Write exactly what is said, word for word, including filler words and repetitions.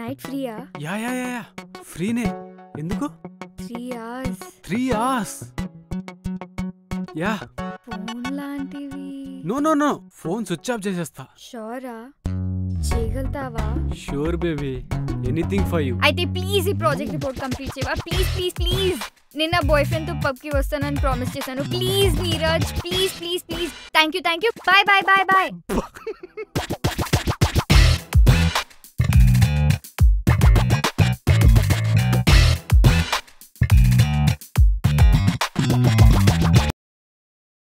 Night ఫ్రీయా? Yeah yeah yeah ఫ్రీనే. ఎందుకు? Three hours. Three hours? Yeah. Phone లాంటివి? No no no, phone switch off చేసేస్తా. షూరా? చేయగలుగుతావా? Sure baby, anything for you. అయితే ప్లీజ్ ఈ ప్రాజెక్ట్ రిపోర్ట్ కంప్లీట్ చేయవా? Please please please. నిన్న బాయ్ ఫ్రెండ్ తో పబ్ కి వస్తానని ప్రామిస్ చేశాను. Please Neeraj, please please please. Thank you thank you, bye bye bye by.